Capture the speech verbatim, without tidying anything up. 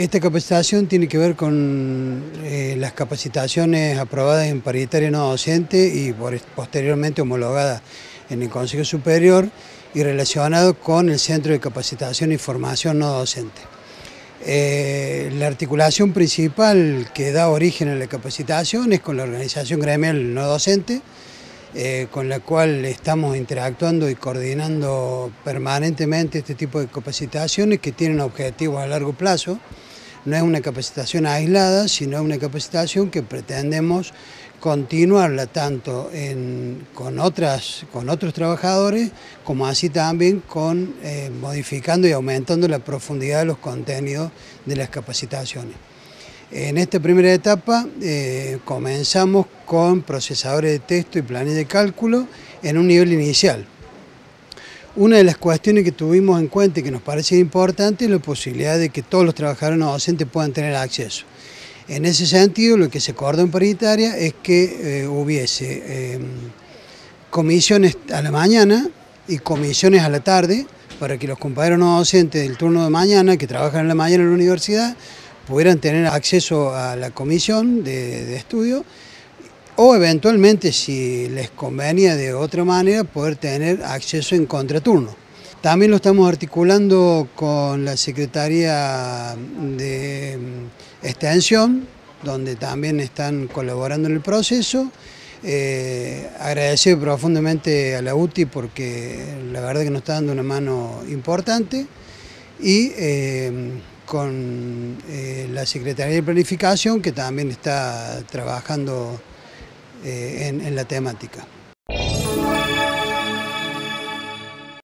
Esta capacitación tiene que ver con eh, las capacitaciones aprobadas en paritaria no docente y por, posteriormente homologadas en el Consejo Superior y relacionado con el Centro de Capacitación y Formación No Docente. Eh, la articulación principal que da origen a la capacitación es con la organización gremial no docente, Eh, con la cual estamos interactuando y coordinando permanentemente este tipo de capacitaciones que tienen objetivos a largo plazo. No es una capacitación aislada, sino una capacitación que pretendemos continuarla tanto en, con, otras, con otros trabajadores como así también con eh, modificando y aumentando la profundidad de los contenidos de las capacitaciones. En esta primera etapa eh, comenzamos con procesadores de texto y planillas de cálculo en un nivel inicial. Una de las cuestiones que tuvimos en cuenta y que nos parece importante es la posibilidad de que todos los trabajadores no docentes puedan tener acceso. En ese sentido, lo que se acordó en paritaria es que eh, hubiese eh, comisiones a la mañana y comisiones a la tarde para que los compañeros no docentes del turno de mañana, que trabajan en la mañana en la universidad, pudieran tener acceso a la comisión de, de estudio o eventualmente, si les convenía de otra manera, poder tener acceso en contraturno. También lo estamos articulando con la Secretaría de Extensión, donde también están colaborando en el proceso. Eh, agradecer profundamente a la U T I porque la verdad que nos está dando una mano importante y eh, con eh, la Secretaría de Planificación, que también está trabajando eh, en, en la temática.